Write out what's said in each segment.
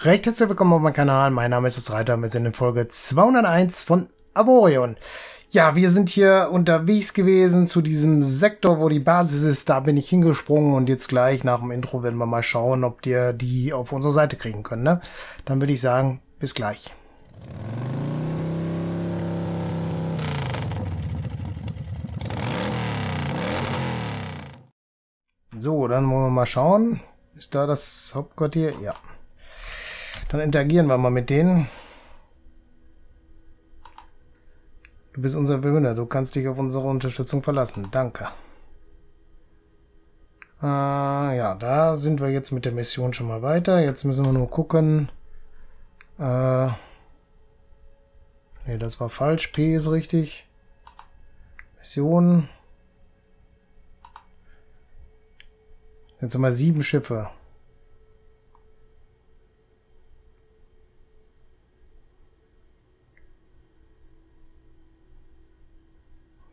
Recht herzlich willkommen auf meinem Kanal, mein Name ist Ausreiter, wir sind in Folge 201 von Avorion. Ja, wir sind hier unterwegs gewesen zu diesem Sektor, wo die Basis ist, da bin ich hingesprungen und jetzt gleich nach dem Intro werden wir mal schauen, ob wir die auf unsere Seite kriegen können, ne? Dann würde ich sagen, bis gleich. So, dann wollen wir mal schauen, ist da das Hauptquartier? Ja. Dann interagieren wir mal mit denen. Du bist unser Bewohner, du kannst dich auf unsere Unterstützung verlassen. Danke. Ja, da sind wir jetzt mit der Mission schon mal weiter. Jetzt müssen wir nur gucken. Ne, das war falsch. P ist richtig. Mission. Jetzt haben wir 7 Schiffe.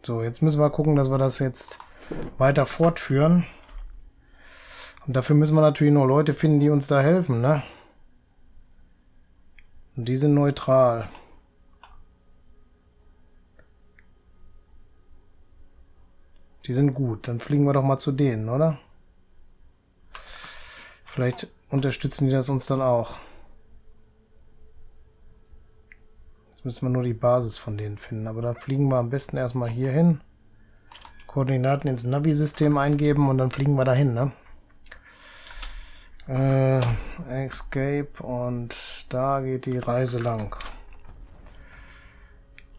So, jetzt müssen wir gucken, dass wir das jetzt weiter fortführen. Und dafür müssen wir natürlich noch Leute finden, die uns da helfen, ne? Und die sind neutral. Die sind gut. Dann fliegen wir doch mal zu denen, oder? Vielleicht unterstützen die das uns dann auch. Müssen wir nur die Basis von denen finden. Aber da fliegen wir am besten erstmal hier hin. Koordinaten ins Navi-System eingeben und dann fliegen wir dahin, ne? Escape und da geht die Reise lang.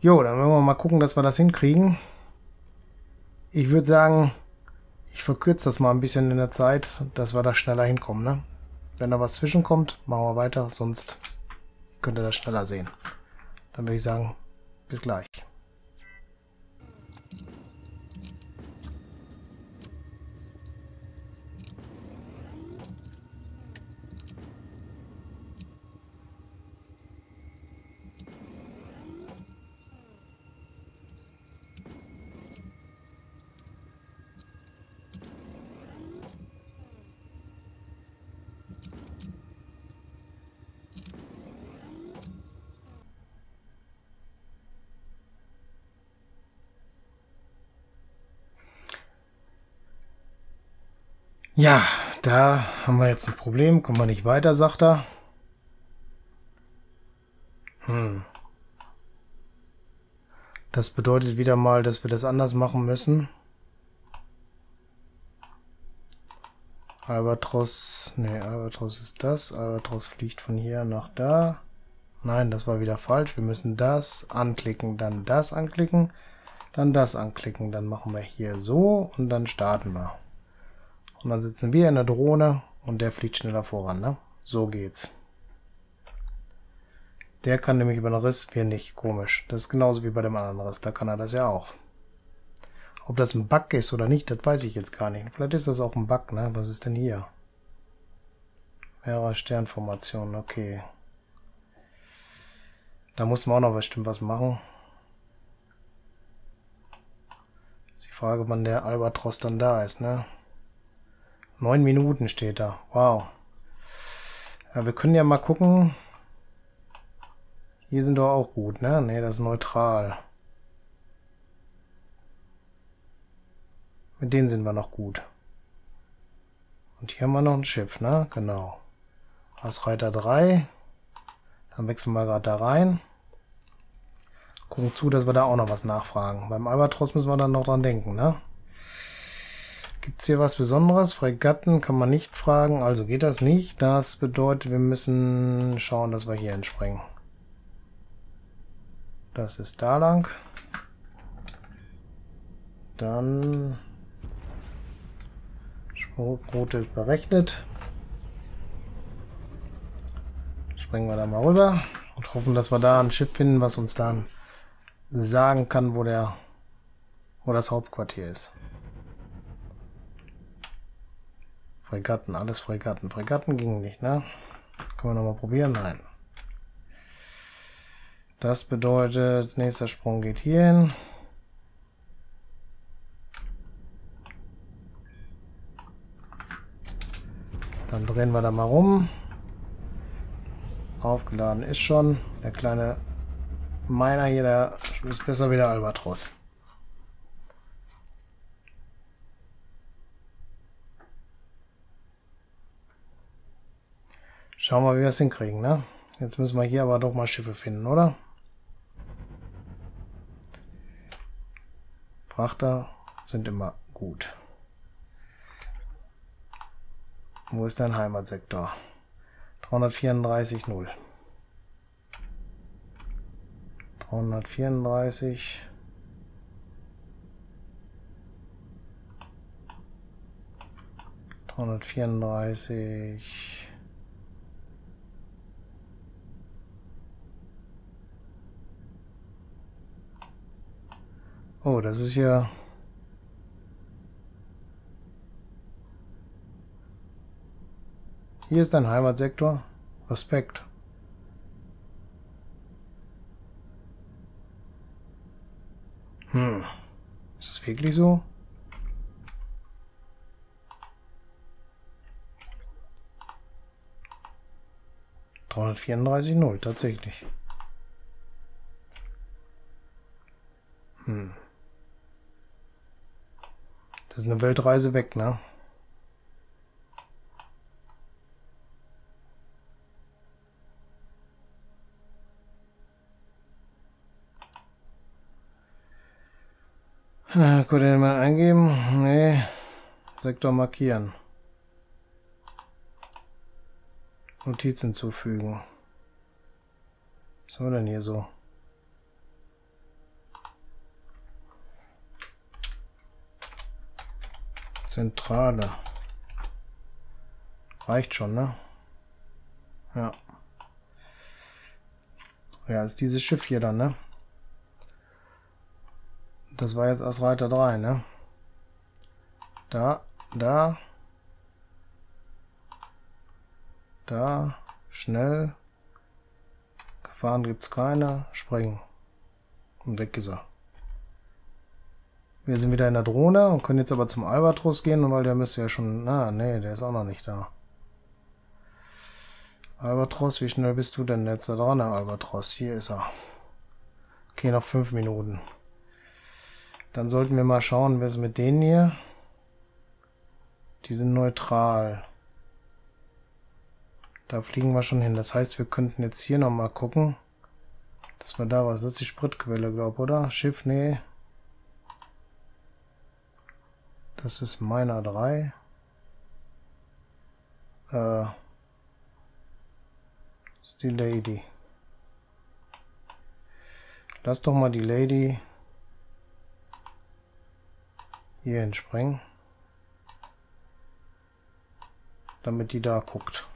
Jo, dann wollen wir mal gucken, dass wir das hinkriegen. Ich würde sagen, ich verkürze das mal ein bisschen in der Zeit, dass wir da schneller hinkommen, ne? Wenn da was zwischenkommt, machen wir weiter, sonst könnt ihr das schneller sehen. Dann würde ich sagen, bis gleich. Ja, da haben wir jetzt ein Problem. Kommen wir nicht weiter, sagt er. Das bedeutet wieder mal, dass wir das anders machen müssen. Albatros, nee, Albatros ist das. Albatros fliegt von hier nach da. Nein, das war wieder falsch. Wir müssen das anklicken, dann das anklicken, dann das anklicken. Dann machen wir hier so und dann starten wir. Und dann sitzen wir in der Drohne und der fliegt schneller voran, ne? So geht's. Der kann nämlich über den Riss, wir nicht. Komisch. Das ist genauso wie bei dem anderen Riss. Da kann er das ja auch. Ob das ein Bug ist oder nicht, das weiß ich jetzt gar nicht. Vielleicht ist das auch ein Bug, ne? Was ist denn hier? Mehrere Sternformationen, okay. Da mussten wir auch noch bestimmt was machen. Ist die Frage, wann der Albatros dann da ist, ne? 9 Minuten steht da. Wow. Ja, wir können ja mal gucken. Hier sind doch auch gut, ne? Ne, das ist neutral. Mit denen sind wir noch gut. Und hier haben wir noch ein Schiff, ne? Genau. Ausreiter 3. Dann wechseln wir gerade da rein. Gucken zu, dass wir da auch noch was nachfragen. Beim Albatros müssen wir dann noch dran denken, ne? Gibt es hier was Besonderes? Fregatten kann man nicht fragen, also geht das nicht. Das bedeutet, wir müssen schauen, dass wir hier entspringen. Das ist da lang. Dann Sprungroute berechnet. Springen wir da mal rüber und hoffen, dass wir da ein Schiff finden, was uns dann sagen kann, wo das Hauptquartier ist. Fregatten, alles Fregatten. Fregatten gingen nicht, ne? Können wir nochmal probieren? Nein. Das bedeutet, nächster Sprung geht hier hin. Dann drehen wir da mal rum. Aufgeladen ist schon. Der kleine Miner hier, der ist besser wie der Albatros. Schauen wir mal, wie wir es hinkriegen, ne? Jetzt müssen wir hier aber doch mal Schiffe finden, oder? Frachter sind immer gut. Wo ist dein Heimatsektor? 334,0. 334. Oh, das ist ja... Hier ist dein Heimatsektor. Respekt. Hm. Ist es wirklich so? $334,0, tatsächlich. Hm. Das ist eine Weltreise weg, ne? Könnte den mal eingeben? Nee. Sektor markieren. Notiz hinzufügen. Was haben wir denn hier so? Zentrale. Reicht schon, ne? Ja. Ja, ist dieses Schiff hier dann, ne? Das war jetzt Ausreiter 3, ne? Da, schnell. Gefahren gibt's keine. Springen. Und weg ist er. Wir sind wieder in der Drohne und können jetzt aber zum Albatros gehen, weil der müsste ja schon... Ah, nee, der ist auch noch nicht da. Albatros, wie schnell bist du denn jetzt da dran, Herr Albatros? Hier ist er. Okay, noch 5 Minuten. Dann sollten wir mal schauen, was mit denen hier... Die sind neutral. Da fliegen wir schon hin. Das heißt, wir könnten jetzt hier nochmal gucken, dass wir da was... Das ist die Spritquelle, glaube ich, oder? Schiff, nee... Das ist Miner 3. Das ist die Lady. Lass doch mal die Lady hier hinspringen. Damit die da guckt.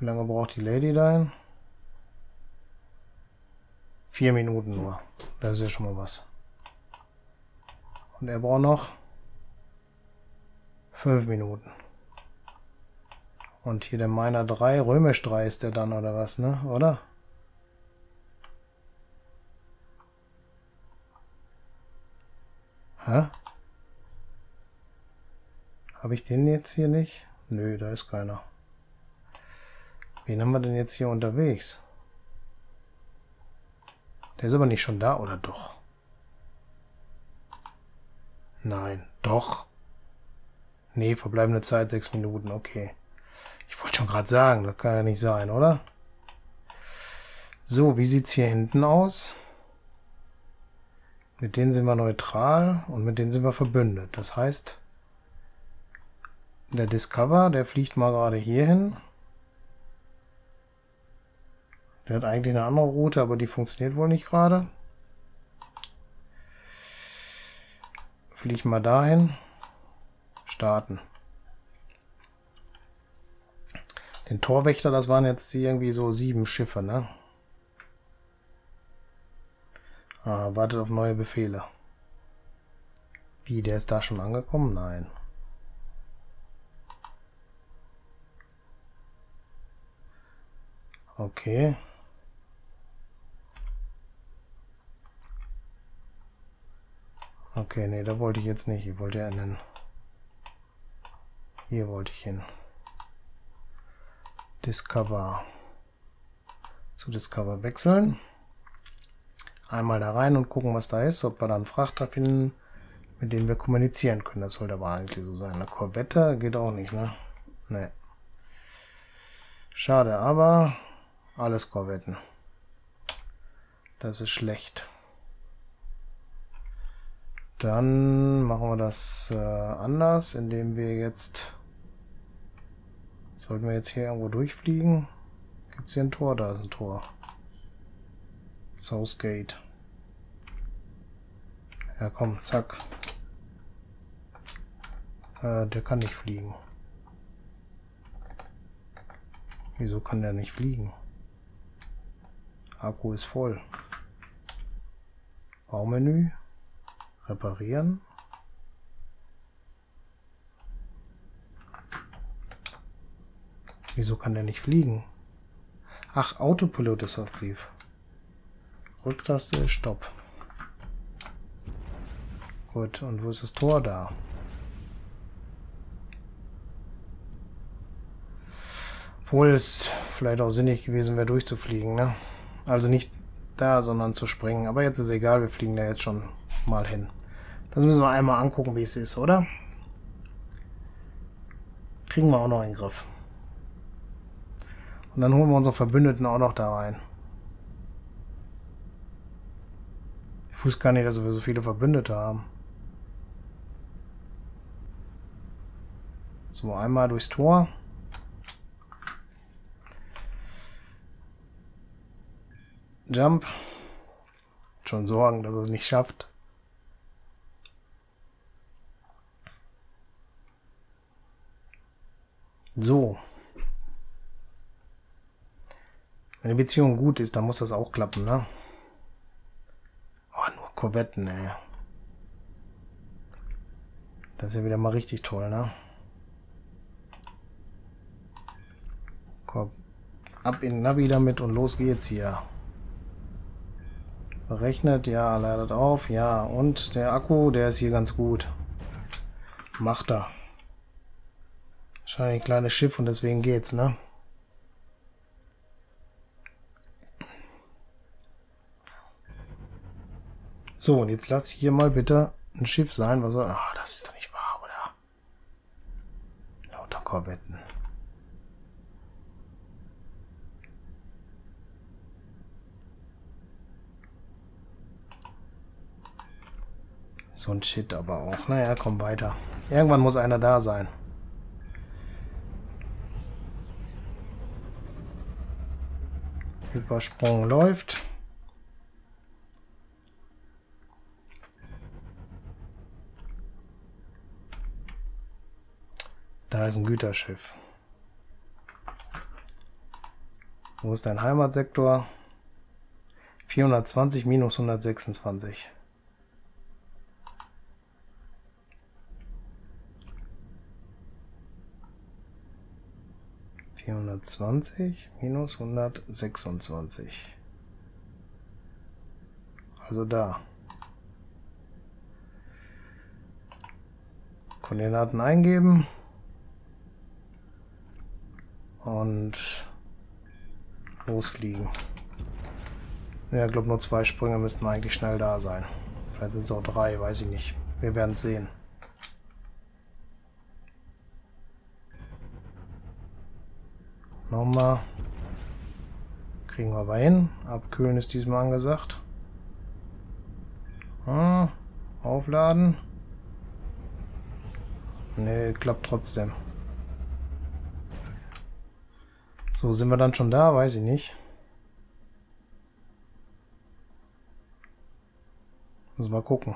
Wie lange braucht die Lady dahin? 4 Minuten nur. Das ist ja schon mal was. Und er braucht noch 5 Minuten. Und hier der Miner 3, Römisch 3 ist der dann, oder was, ne? Oder? Hä? Habe ich den jetzt hier nicht? Nö, da ist keiner. Wen haben wir denn jetzt hier unterwegs? Der ist aber nicht schon da, oder doch? Nein, doch. Nee, verbleibende Zeit 6 Minuten, okay. Ich wollte schon gerade sagen, das kann ja nicht sein, oder? So, wie sieht es hier hinten aus? Mit denen sind wir neutral und mit denen sind wir verbündet. Das heißt, der Discover, der fliegt mal gerade hier hin. Der hat eigentlich eine andere Route, aber die funktioniert wohl nicht gerade. Flieg mal dahin. Starten. Den Torwächter, das waren jetzt irgendwie so 7 Schiffe, ne? Ah, wartet auf neue Befehle. Wie, der ist da schon angekommen? Nein. Okay. Okay, nee, da wollte ich jetzt nicht. Ich wollte ja nennen. Hier wollte ich hin. Discover zu Discover wechseln. Einmal da rein und gucken, was da ist, ob wir dann einen Frachter finden, mit dem wir kommunizieren können. Das sollte aber eigentlich so sein. Eine Korvette geht auch nicht, ne? Ne. Schade, aber alles Korvetten. Das ist schlecht. Dann machen wir das anders, indem wir jetzt... Sollten wir jetzt hier irgendwo durchfliegen? Gibt es hier ein Tor? Da ist ein Tor. South Gate. Ja komm, zack. Der kann nicht fliegen. Wieso kann der nicht fliegen? Akku ist voll. Baumenü. Reparieren. Wieso kann der nicht fliegen? Ach, Autopilot ist aktiv. Rücktaste ist Stopp. Gut, und wo ist das Tor da? Obwohl es vielleicht auch sinnig gewesen wäre, durchzufliegen, ne? Also nicht da, sondern zu springen. Aber jetzt ist egal, wir fliegen da jetzt schon mal hin. Das müssen wir einmal angucken, wie es ist, oder? Kriegen wir auch noch in den Griff. Und dann holen wir unsere Verbündeten auch noch da rein. Ich wusste gar nicht, dass wir so viele Verbündete haben. So, einmal durchs Tor. Jump. Schon sorgen, dass er es nicht schafft. So. Wenn die Beziehung gut ist, dann muss das auch klappen, ne? Oh, nur Korvetten, ey. Das ist ja wieder mal richtig toll, ne? Komm, ab in den Navi damit und los geht's hier. Berechnet, ja, ladet auf, ja. Und der Akku, der ist hier ganz gut. Macht er. Wahrscheinlich ein kleines Schiff und deswegen geht's, ne? So, und jetzt lass hier mal bitte ein Schiff sein, was so... Ah, das ist doch nicht wahr, oder? Lauter Korvetten. So ein Shit aber auch. Naja, komm weiter. Irgendwann muss einer da sein. Übersprung läuft. Da ist ein Güterschiff. Wo ist dein Heimatsektor? 420 minus 126. Minus 126. Also da. Koordinaten eingeben. Und losfliegen. Ja, ich glaube nur 2 Sprünge müssten wir eigentlich schnell da sein. Vielleicht sind es auch 3, weiß ich nicht. Wir werden es sehen. Nochmal. Kriegen wir aber hin. Abkühlen ist diesmal angesagt. Ah, aufladen. Ne, klappt trotzdem. So, sind wir dann schon da? Weiß ich nicht. Müssen wir mal gucken.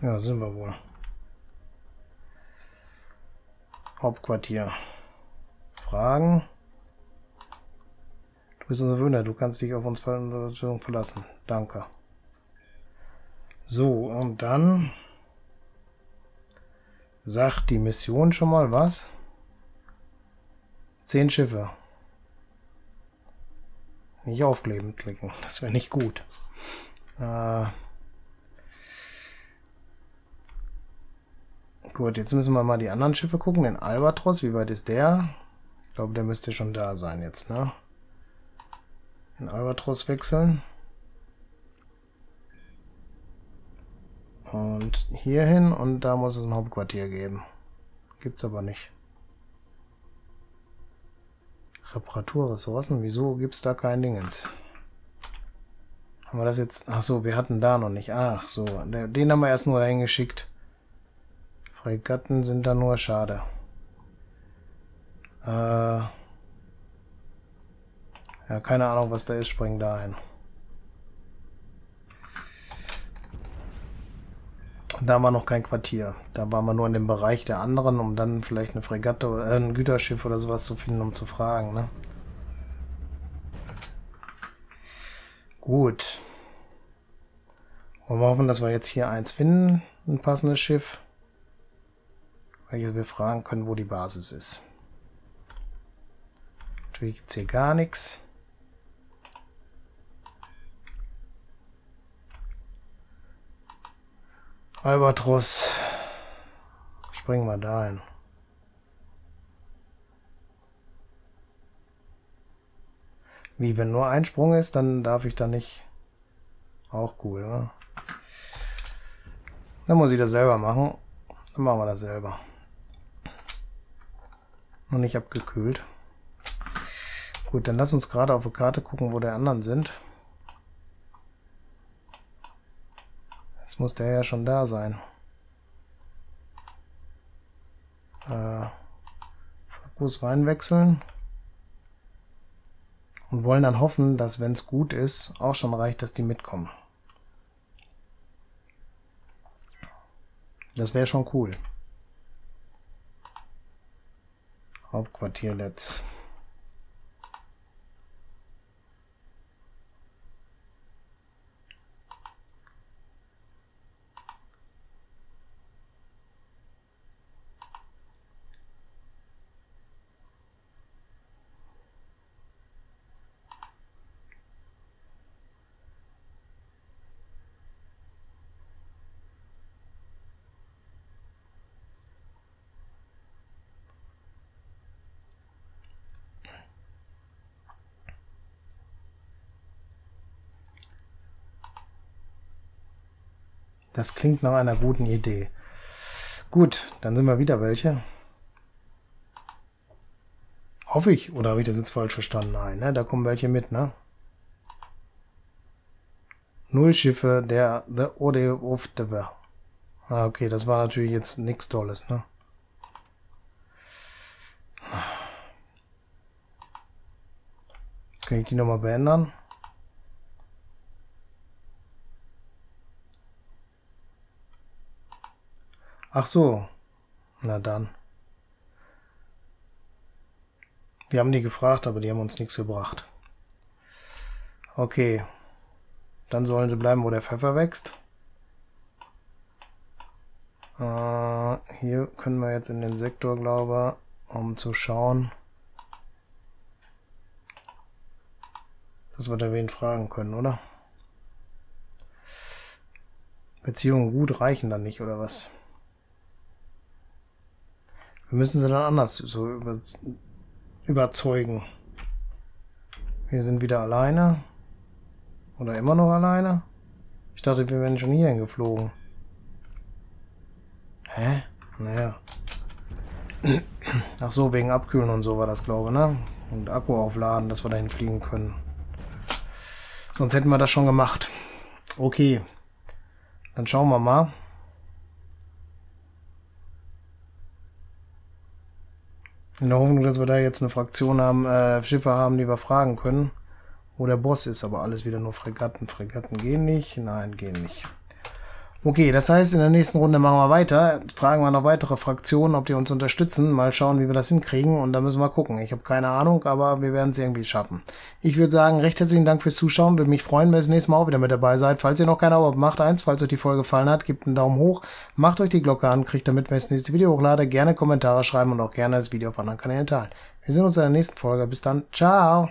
Ja, sind wir wohl. Hauptquartier. Fragen. Du bist unser Wöhner, du kannst dich auf uns verlassen. Danke. So, und dann sagt die Mission schon mal was. 10 Schiffe. Nicht aufkleben klicken, das wäre nicht gut. Gut, jetzt müssen wir mal die anderen Schiffe gucken. Den Albatros, wie weit ist der? Ich glaube, der müsste schon da sein jetzt, ne? Den Albatros wechseln. Und hier hin und da muss es ein Hauptquartier geben. Gibt's aber nicht. Reparaturressourcen, wieso gibt's da kein Dingens? Haben wir das jetzt... Ach so, wir hatten da noch nicht. Ach so, den haben wir erst nur dahin geschickt. Fregatten sind da nur, schade. Ja, keine Ahnung, was da ist. Springen da ein. Da war noch kein Quartier. Da waren wir nur in dem Bereich der anderen, um dann vielleicht eine Fregatte oder ein Güterschiff oder sowas zu finden, um zu fragen, ne? Gut. Wollen wir hoffen, dass wir jetzt hier eins finden, ein passendes Schiff, weil wir fragen können, wo die Basis ist. Natürlich gibt es hier gar nichts. Albatros. Springen wir dahin. Wie, wenn nur ein Sprung ist, dann darf ich da nicht. Auch cool, oder? Dann muss ich das selber machen. Dann machen wir das selber. Noch nicht abgekühlt. Gut, dann lass uns gerade auf die Karte gucken, wo die anderen sind. Jetzt muss der ja schon da sein. Fokus reinwechseln. Und wollen dann hoffen, dass, wenn es gut ist, auch schon reicht, dass die mitkommen. Das wäre schon cool. Hauptquartier jetzt. Das klingt nach einer guten Idee. Gut, dann sind wir wieder welche. Hoffe ich. Oder habe ich das jetzt falsch verstanden? Nein, ne? Da kommen welche mit, ne? 0 Schiffe der The Order of the War. Ah, okay, das war natürlich jetzt nichts Tolles, ne? Kann ich die nochmal beändern? Ach so, na dann. Wir haben die gefragt, aber die haben uns nichts gebracht. Okay, dann sollen sie bleiben, wo der Pfeffer wächst. Hier können wir jetzt in den Sektor, glaube ich, um zu schauen, dass wir da wen fragen können, oder? Beziehungen gut reichen dann nicht, oder was? Wir müssen sie dann anders so überzeugen. Wir sind wieder alleine. Oder immer noch alleine? Ich dachte, wir wären schon hierhin geflogen. Hä? Naja. Ach so, wegen Abkühlen und so war das, glaube ich, ne? Und Akku aufladen, dass wir dahin fliegen können. Sonst hätten wir das schon gemacht. Okay. Dann schauen wir mal. In der Hoffnung, dass wir da jetzt eine Fraktion haben, Schiffe haben, die wir fragen können, wo der Boss ist. Aber alles wieder nur Fregatten. Fregatten gehen nicht. Nein, gehen nicht. Okay, das heißt, in der nächsten Runde machen wir weiter. Fragen wir noch weitere Fraktionen, ob die uns unterstützen. Mal schauen, wie wir das hinkriegen. Und da müssen wir gucken. Ich habe keine Ahnung, aber wir werden es irgendwie schaffen. Ich würde sagen, recht herzlichen Dank fürs Zuschauen. Würde mich freuen, wenn ihr das nächste Mal auch wieder mit dabei seid. Falls ihr noch kein Abo habt, macht eins. Falls euch die Folge gefallen hat, gebt einen Daumen hoch. Macht euch die Glocke an, kriegt damit, wenn ich das nächste Video hochlade. Gerne Kommentare schreiben und auch gerne das Video auf anderen Kanälen teilen. Wir sehen uns in der nächsten Folge. Bis dann. Ciao.